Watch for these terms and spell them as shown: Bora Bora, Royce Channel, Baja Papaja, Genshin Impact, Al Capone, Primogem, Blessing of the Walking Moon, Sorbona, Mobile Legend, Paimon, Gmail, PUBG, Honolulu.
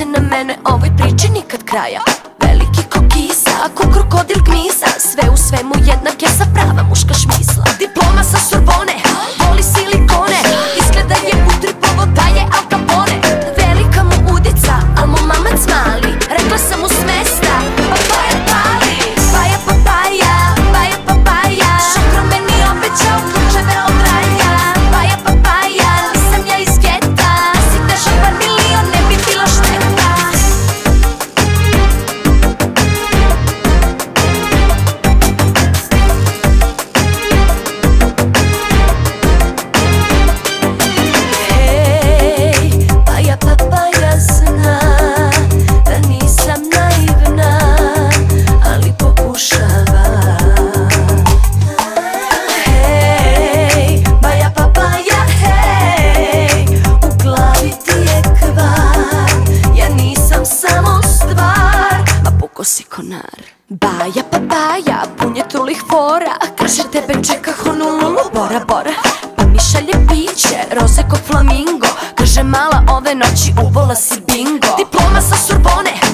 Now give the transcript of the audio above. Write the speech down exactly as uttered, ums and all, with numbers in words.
se na mene, ovoj priči nikad kraja. Veliki ko kisa, ako krokodil gnisa, sve u svemu jednak je sa prava muška šmisla. Diploma sa Sorbone, voli silikone, izgleda je putri povoda je Al Capone. Velika mu udica, al mu mamac mali, rekla sam mu s mesta, papaja pali. Baja papaja, baja papaja, šukro meni obećao ključeve od raja. Baja papaja, nisam ja iz geta, si težak par milion ne bi bilo šteta. Baja papaja, pun je trulih fora, kaže tebe čeka Honolulu, Bora Bora. Pa mi šalje piće, roze ko flamingo, kaže mala ove noći uvola si bingo. Diploma sa Sorbone.